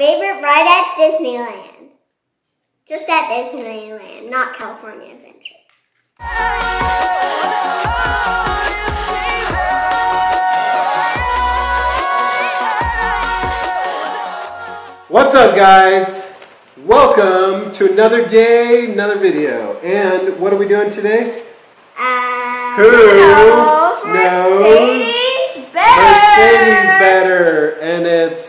favorite ride at Disneyland. Just at Disneyland, not California Adventure. What's up, guys? Welcome to another day, another video. And what are we doing today? Who knows Mercedes better? And it's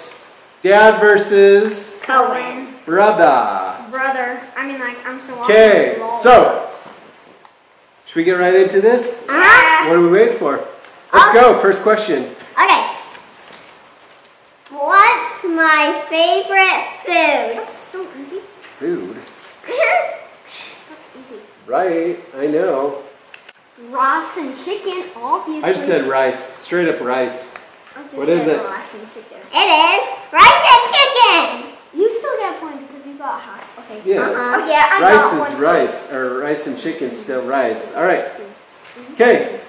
Dad versus Cohen. Brother. I'm so lost. Okay, so should we get right into this? What are we waiting for? Let's go. First question. Okay. What's my favorite food? That's so easy. Food. That's easy. Right. I know. Rice and chicken, obviously. I just said rice. Straight up rice. What is it? Rice and chicken. It is rice and chicken. You still get one because you got half. Okay. Yeah. Okay, I got one. Rice is rice, or rice and chicken still rice. All right. Okay.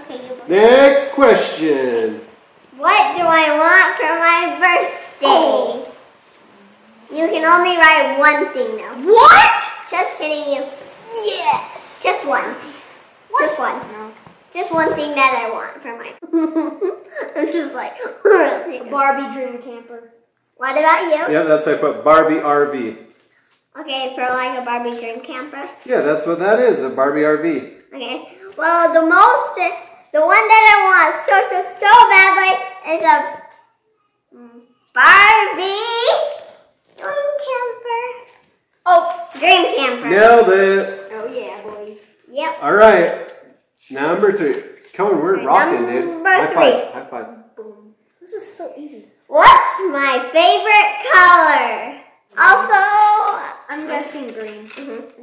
Okay. Next question. What do I want for my birthday? Oh. You can only write one thing though. What? Just kidding you. Yes. Just one. What? Just one. No. Just one thing that I want for my... I'm just like... A Barbie dream camper. What about you? Yeah, that's what I put. Barbie RV. Okay, for like a Barbie dream camper? Yeah, that's what that is. A Barbie RV. Okay. Well, the most... The one that I want so badly is a... Barbie... dream camper. Oh, dream camper. Nailed it. Oh, yeah, boy. Yep. All right. Number three. Come on, we're rocking, dude. Number three. High five. Boom. This is so easy. What's my favorite color? Also, I'm guessing green.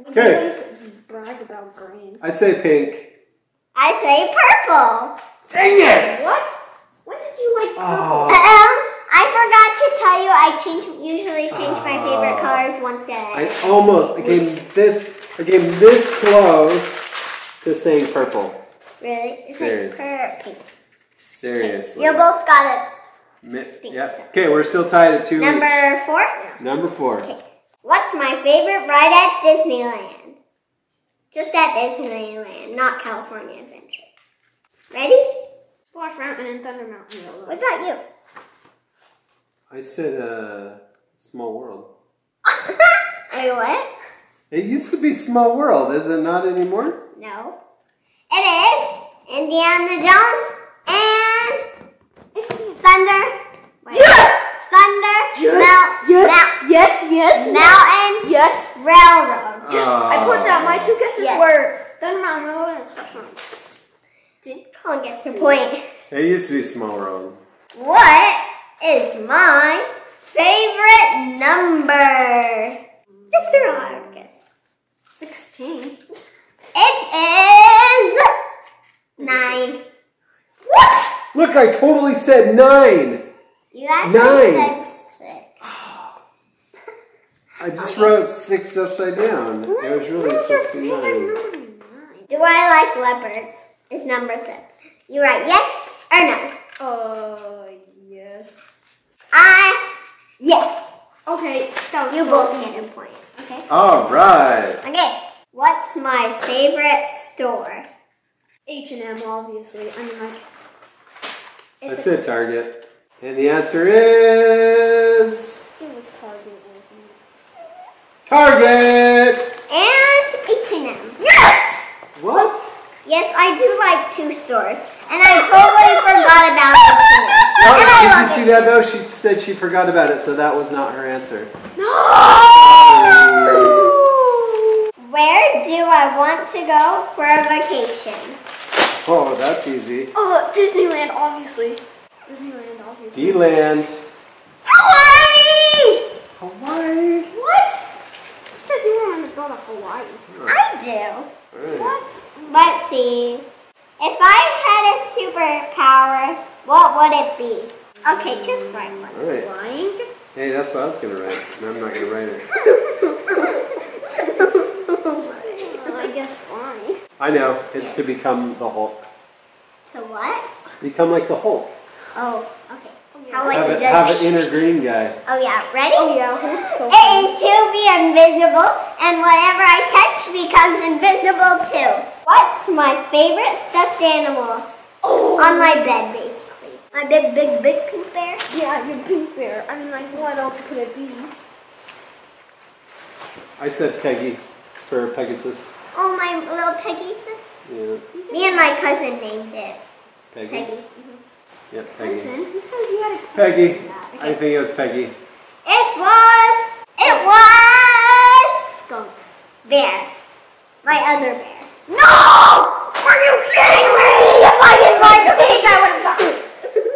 Okay. You always brag about green. I say pink. I say purple. Dang it! What? When did you like purple? I forgot to tell you. I usually change my favorite colors once a day. I came this close. Just saying purple. Really? Seriously. You both got it. Yes. So. Okay, we're still tied at 2. Number 4? Yeah. Number 4. Okay. What's my favorite ride at Disneyland? Just at Disneyland, not California Adventure. Ready? Splash Mountain and Thunder Mountain. What about you? I said Small World. Wait, what? It used to be Small World, is it not anymore? No. It is Indiana Jones and Thunder. Wait. Yes! Thunder. Yes. Mountain. Yes. Railroad. Yes. Oh. I put that. My two guesses were Thunder Mountain Railroad and Splash Mountain. Did Colin get your point? It used to be Small World. What is my favorite number? Just threw a lot of guesses. 16. It is 9. What? Look, I totally said 9. You actually said 6. I just wrote 6 upside down. It was really supposed to be 9. Do I like leopards? Is number 6. You write yes or no? Yes. Yes. Okay, that was you both get a point. Okay. All right. Okay. What's my favorite store? H&M, obviously. I said Target. And the answer is... It was Target. Target! And H&M. Yes! What? Yes, I do like 2 stores. And I totally forgot about H&M. Did you see that, though? She said she forgot about it, so that was not her answer. No! Where do I want to go for a vacation? Oh, that's easy. Oh, Disneyland, obviously. Disneyland. Hawaii! Hawaii? What? It says you don't want to go to Hawaii. Huh. I do. Right. What? Let's see. If I had a superpower, what would it be? Okay, just write one. All right. Flying? Hey, that's what I was going to write. No, I'm not going to write it. I know, it's to become the Hulk. To what? Become like the Hulk. Oh, okay. Have an inner green guy. Oh yeah, ready? Oh yeah, so it is to be invisible, and whatever I touch becomes invisible too. What's my favorite stuffed animal? Oh. On my bed, basically. My big, big, big pink bear? Yeah, your pink bear. I mean, like, what else could it be? I said Peggy for Pegasus. Oh, my little Pegasus? Yeah. Me and my cousin named it Peggy. Mm-hmm. Yep, Peggy. Who says you had a Peggy? Okay. I think it was Peggy. It was skunk bear. My other bear. No! Are you kidding me? If I didn't find the pig, I would have gotten it.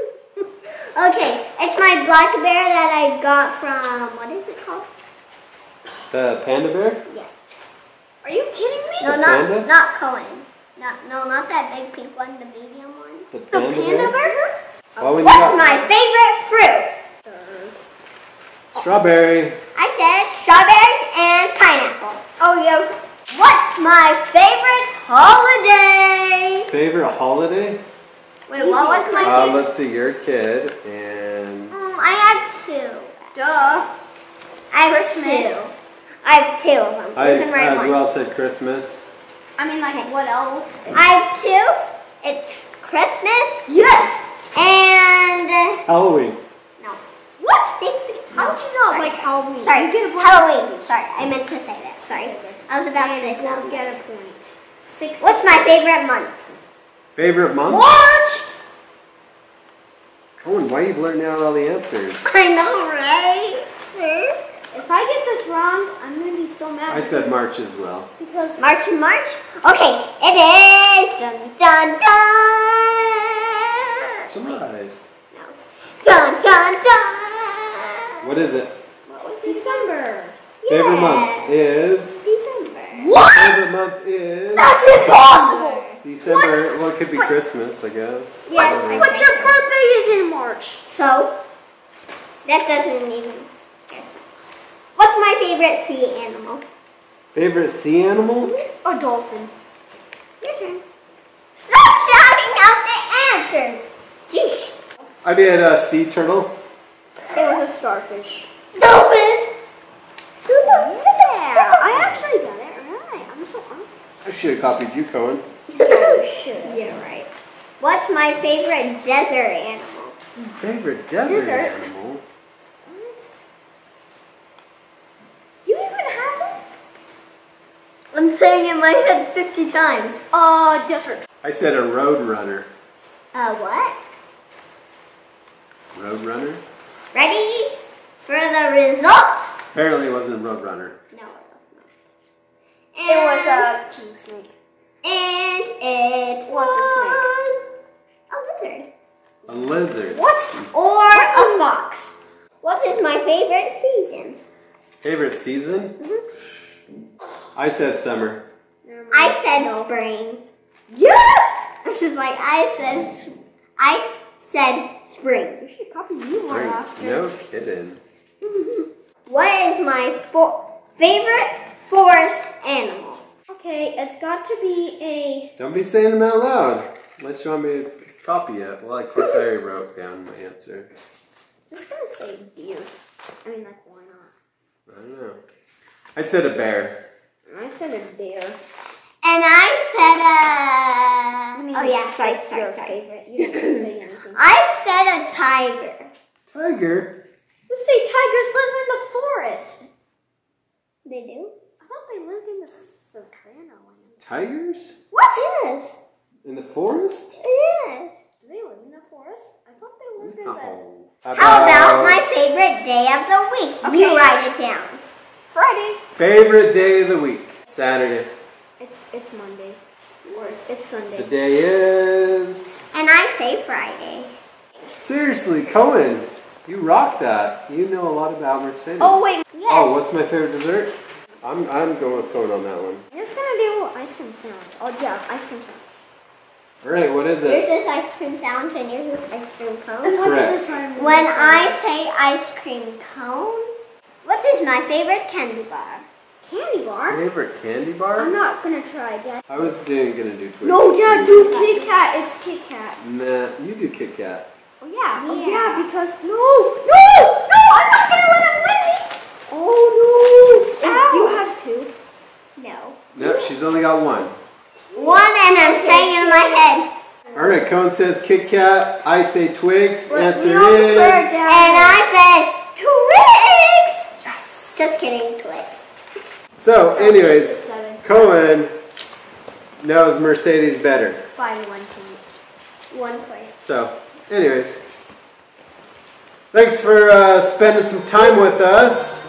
Okay, it's my black bear that I got from, what is it called? The panda bear? Yeah. Are you kidding me? No, not Cohen. No, not that big pink one, the medium one. The panda bear? What's my favorite fruit? Strawberry. I said strawberries and pineapple. Oh, yeah. What's my favorite holiday? Favorite holiday? Wait, what was my favorite? Let's see, you're a kid and... I have two. Duh. I have Christmas. Two. I have two of them. I said Christmas. I mean, like, what else? I have two. It's Christmas. Yes. And Halloween. No. What? How would you know? Sorry. Like Halloween. Sorry. You get a point. Halloween. Sorry, I meant to say that. Sorry. I was about to say something. Get a point. Six. What's my favorite month? Favorite month? What? Cohen, why are you blurting out all the answers? I know, right? Sure. If I get this wrong, I'm going to be so mad. I said March as well. Because March? Okay, it is... Dun, dun, dun! July. No. Dun, dun, dun! What is it? What was it? December. Yes. Favorite month is... December. What? Favorite month is... That's impossible! December. What? Well, it could be Christmas, I guess. Yes, but your birthday is in March. So, that doesn't even... What's my favorite sea animal? Favorite sea animal? A dolphin. Your turn. Stop shouting out the answers! Jeez. I did a sea turtle. It was a starfish. Dolphin! Look at that! I actually got it right. I'm so awesome. I should have copied you, Cohen. You should. Yeah, right. What's my favorite desert animal? Favorite desert animal? I'm saying in my head 50 times. Oh, desert. I said a road runner. What? Road runner. Ready for the results? Apparently it wasn't a road runner. No, it was not. And it was a king snake. And it was a snake. A lizard. A lizard. What? Or a fox. What is my favorite season? Favorite season? Mm-hmm. I said summer. I said spring. Yes! This is like, I said spring. You should copy you one after. No kidding. What is my favorite forest animal? Okay, it's got to be a... Don't be saying them out loud. Unless you want me to copy it. Well, of course I already wrote down my answer. Just gonna say deer. I mean, like, why not? I don't know. I said a bear. I said a bear. And I said a... I mean, oh yeah, sorry. Favorite. You didn't say anything. I said a tiger. Tiger? You say tigers live in the forest. They do? I thought they lived in the savannah. Tigers? What? Yes. In the forest? Yes. Do they live in the forest? I thought they lived in the... How about my favorite day of the week? Okay. You write it down. Friday. Favorite day of the week? Saturday. It's Monday. Or it's Sunday. The day is... And I say Friday. Seriously, Cohen, you rock that. You know a lot about Mercedes. Oh, wait. Yes. Oh, what's my favorite dessert? I'm going with Cohen on that one. I'm just going to do ice cream sandwich. Oh, yeah, ice cream sandwich. All right, what is it? Yours is ice cream sandwich and yours is ice cream cone. That's correct. When I say ice cream cone... What is my favorite candy bar? Candy bar? Favorite candy bar? I'm not gonna try, Dad. I was gonna do Twix. No, Dad, do Kit Kat. It's Kit Kat. Nah, you do Kit Kat. Oh, yeah. Oh, yeah, because no, I'm not gonna let him win me. Oh no! Do you have two? No. Nope, she's only got one. One, and I'm saying in my head. All right, Cone says Kit Kat. I say Twix. Well, answer is. And I said Twix. Yes. Just kidding, Twix. So, anyways, Cohen knows Mercedes better. By 1 point. 1 point. So, anyways, thanks for spending some time with us.